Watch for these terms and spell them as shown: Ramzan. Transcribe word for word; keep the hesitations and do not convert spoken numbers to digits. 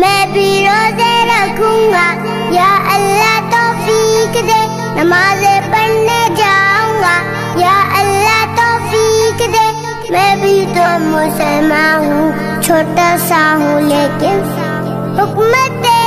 मैं भी रोजे रखूंगा या अल्लाह तौफीक दे, नमाजे पढ़ने जाऊंगा या अल्लाह तौफीक दे। मैं भी तो मुसलमान हूँ, छोटा सा हूँ, लेकिन हुक्मत